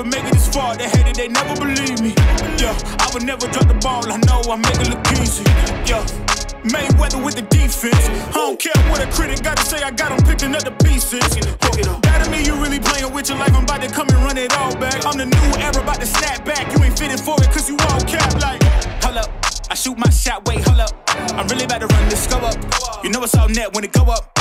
would make it this far. They hated, they never believe me. Yeah, I would never drop the ball. I know I make it look easy. Yeah, Mayweather with the defense. I don't care what a critic got to say. I got them picking up the pieces. That to me, you really playing with your life. I'm about to come and run it all back. I'm the new era, about to snap back. You ain't fitted for it, cause you all cap like. Hold up, I shoot my shot. Wait, hold up. I'm really about to run this go up. You know it's all net when it go up.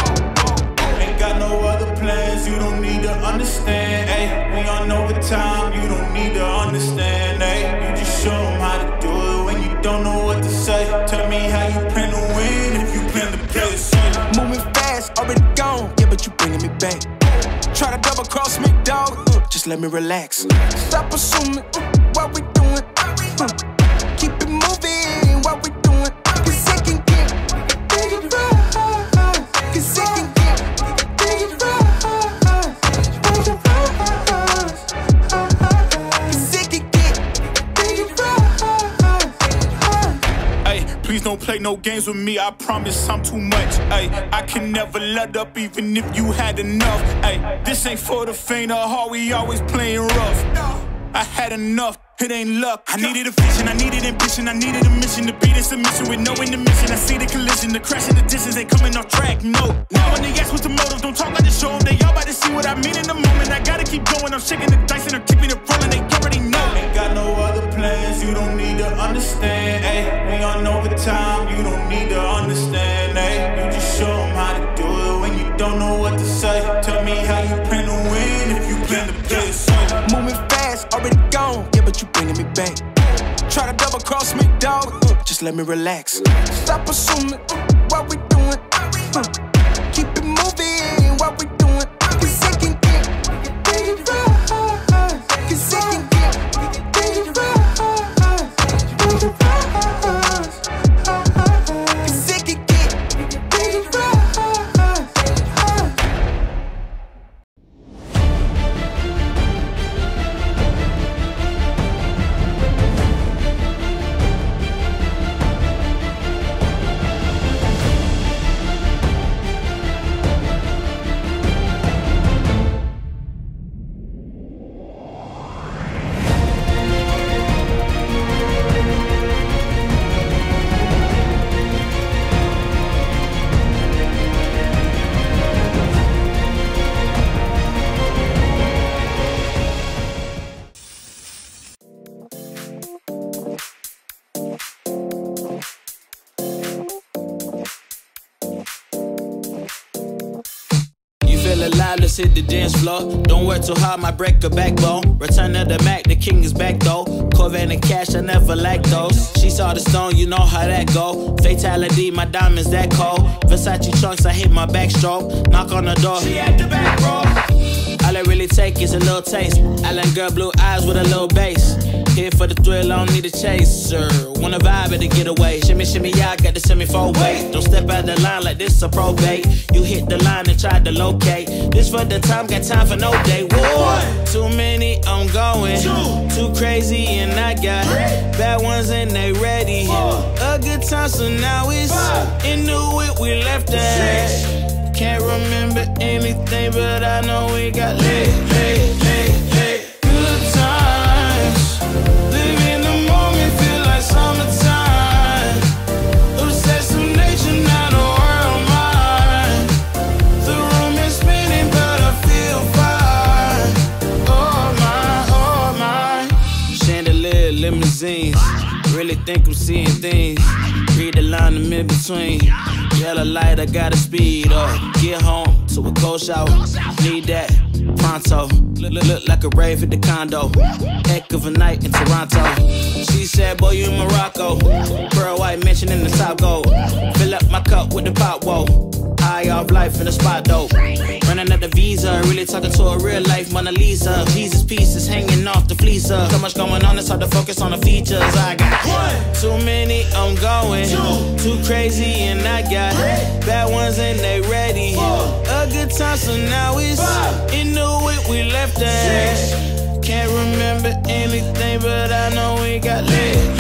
Ain't got no other plans, you don't need to understand, ayy. We on overtime, you don't need to understand, ayy. You just show them how to do it when you don't know what to say. Tell me how you plan to win if you plan to play the same. Moving fast, already gone, yeah, but you bringing me back. Try to double cross me, dog, just let me relax. Stop assuming what we doing, keep it moving, what we doing. Cause it can get bigger, cause it can get please don't play no games with me, I promise I'm too much, ayy. I can never let up even if you had enough, ayy. This ain't for the faint of heart, we always playing rough. I had enough, it ain't luck. I needed a vision, I needed ambition, I needed a mission. To beat in submission with no intermission. I see the collision, the crash and the distance ain't coming off track, no. Now when they ask what's the motive, don't talk, I just show them. They all about to see what I mean in the moment. I gotta keep going, I'm shaking the dice and I'm keeping it rolling. They already know. Ain't got no other plans, you don't need to understand, ayy. We on overtime, you don't need to understand, ayy. You just show them how to do it when you don't know what to say. Tell me how you plan to win if you plan to play the same. Moving fast, already gone, yeah, but you bringing me back. Try to double cross me, dog, just let me relax. Stop assuming what we doing, keep it moving, what we doing. Cause it can get bigger, cause it can get bigger, cause it can get bigger. Let's hit the dance floor. Don't work too hard, might break a backbone. Return of the Mac, the king is back though. Corvette and cash, I never lack those. She saw the stone, you know how that go. Fatality, my diamonds that cold. Versace trunks, I hit my backstroke. Knock on the door, she at the back row. All I really take is a little taste. Island girl, blue eyes with a little bass. Here for the thrill, I don't need a chaser. Wanna vibe at the getaway. Shimmy, shimmy, y'all got the semi-four way. Don't step out the line like this a probate. You hit the line and tried to locate. This for the time, got time for no day. One, too many, I'm going. Two, too crazy, and I got three bad ones and they ready. Four, a good time, so now it's five. And knew it, we left that. Can't remember anything, but I know we got lit, lit, lit, lit. Good time. Summertime, obsessed with nature, not a world mine. The room is spinning, but I feel fine. Oh my, oh my. Chandelier, limousines, really think I'm seeing things. Read the line in mid-between. Yellow light, I gotta speed up. Get home to a cold shower, need that pronto. Look like a rave at the condo. Heck of a night in Toronto. She said, boy, you in Morocco. Pearl white mansion in the top gold. Fill up my cup with the pot, whoa. High off life in the spot, though. Running at the Visa, really talking to a real life Mona Lisa. Jesus pieces hanging off the fleecer. So much going on, it's hard to focus on the features. I got one, too many, I'm going. Two, too crazy, and I got three bad ones, and they ready. Four, a good time, so now it's five. It knew it, we left that. Can't remember anything, but I know we got lit.